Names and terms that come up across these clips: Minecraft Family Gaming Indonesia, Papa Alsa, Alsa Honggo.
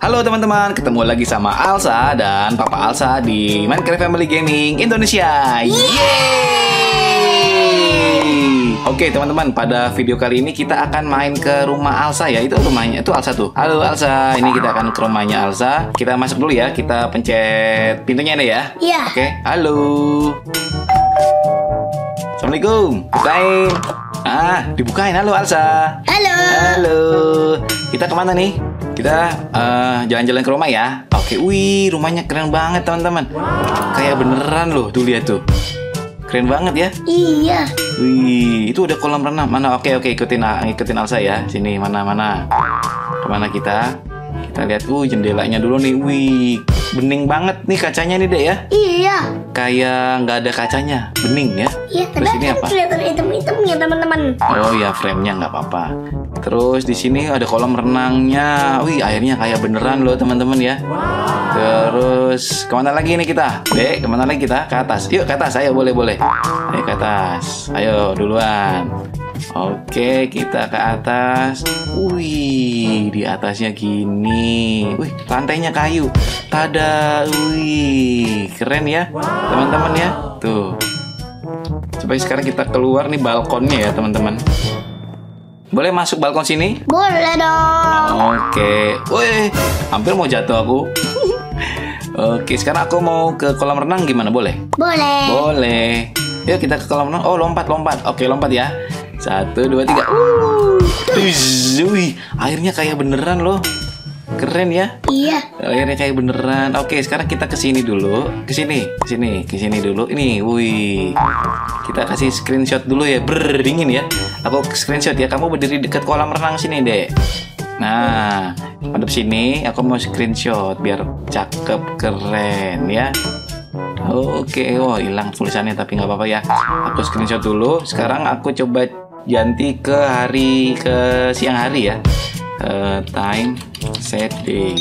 Halo teman-teman, ketemu lagi sama Alsa dan Papa Alsa di Minecraft Family Gaming Indonesia. Yeay! Oke teman-teman, pada video kali ini kita akan main ke rumah Alsa ya. Itu rumahnya, itu Alsa tuh. Halo Alsa, ini kita akan ke rumahnya Alsa. Kita masuk dulu ya, kita pencet pintunya deh ya. Iya. Oke, halo. Assalamualaikum. Bukain. Ah, dibukain. Halo Alsa. Halo. Halo. Kita kemana nih? Kita jalan-jalan ke rumah ya. Oke, wih, rumahnya keren banget teman-teman. Wow. Kayak beneran loh, tuh lihat tuh. Keren banget ya. Iya. Wih, itu udah kolam renang. Mana? Oke, ikutin Alsa ya. Sini, mana-mana. Kemana kita? Kita lihat, jendelanya dulu nih. Wih, bening banget nih kacanya nih deh ya. Iya. Kayak nggak ada kacanya, bening ya. Iya, terus ini apa? Kelihatan hitam-hitamnya teman-teman. Oh ya, frame-nya nggak apa-apa. Terus di sini ada kolam renangnya. Wih, airnya kayak beneran loh teman-teman ya. Wow. Terus kemana lagi nih kita? Dek, kemana lagi kita? Ke atas. Yuk ke atas, ayo boleh. Ayo ke atas. Ayo duluan. Oke, kita ke atas. Wih, di atasnya gini. Wih, lantainya kayu. Tada. Wih, keren ya teman-teman ya. Tuh. Coba sekarang kita keluar nih balkonnya ya teman-teman. Boleh masuk balkon sini? Boleh dong. Oke. Wih, hampir mau jatuh aku. Oke, sekarang aku mau ke kolam renang, gimana? Boleh? Boleh. Boleh. Yuk kita ke kolam renang. Oh, lompat. Oke, lompat ya. 1, 2, 3. Wih, airnya kayak beneran loh. Keren ya? Iya. Airnya kayak beneran. Oke, sekarang kita kesini dulu. Kesini dulu. Ini, wih. Kita kasih screenshot dulu ya. Dingin ya. Aku screenshot ya. Kamu berdiri dekat kolam renang sini, Dek. Nah, hadap sini. Aku mau screenshot biar cakep, keren ya. Oke, wah hilang tulisannya tapi nggak apa-apa ya. Aku screenshot dulu. Sekarang aku coba ganti ke siang hari ya. Time set day.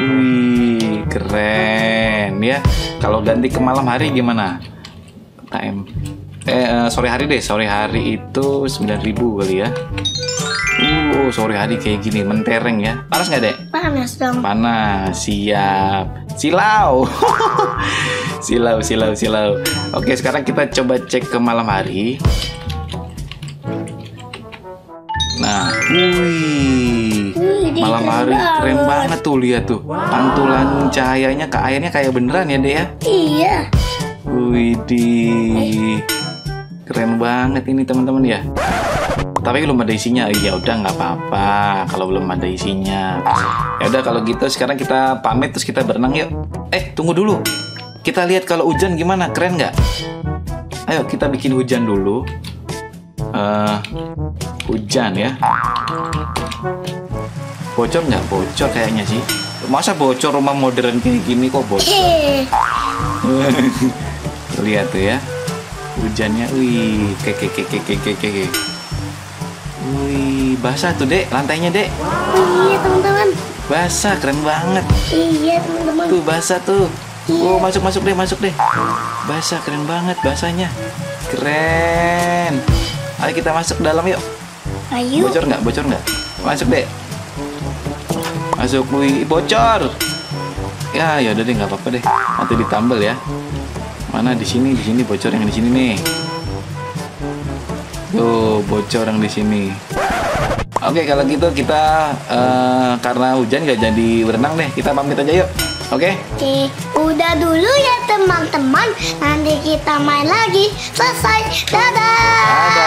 Wih, keren ya. Kalau ganti ke malam hari gimana? Sore hari deh. Sore hari itu 9.000 kali ya. Sore hari kayak gini mentereng ya. Panas nggak, Dek? Panas dong. Panas. Siap. Silau. silau. Oke, sekarang kita coba cek ke malam hari. Nah, wih. Malam hari keren banget tuh, lihat tuh. Pantulan cahayanya ke airnya kayak beneran ya, Dek ya? Iya. Widih, keren banget ini teman-teman ya. Tapi belum ada isinya. Ya udah nggak apa-apa kalau belum ada isinya. Ya udah kalau gitu sekarang kita pamit terus kita berenang yuk. Tunggu dulu. Kita lihat kalau hujan gimana, keren nggak? Ayo kita bikin hujan dulu. Hujan ya. Bocor nggak? Bocor kayaknya sih. Masa bocor rumah modern kayak gini kok bocor? Lihat tuh ya hujannya, wih, keke. Wih, basah tuh, Dek, lantainya, Dek. Iya teman-teman, basah, keren banget. Iya teman-teman, tuh basah tuh. Iya. Masuk deh, basah, keren banget basahnya, keren. Ayo kita masuk dalam yuk. Ayo. Bocor nggak? Masuk, Dek. Masuk, wih, bocor. Ya udah deh, nggak apa-apa deh. Nanti ditambal ya. Mana di sini bocor yang di sini nih. Tuh, bocor yang di sini. Oke, kalau gitu kita karena hujan gak jadi berenang deh. Kita pamit aja yuk. Oke? Oke, udah dulu ya teman-teman. Nanti kita main lagi. Selesai. Dadah.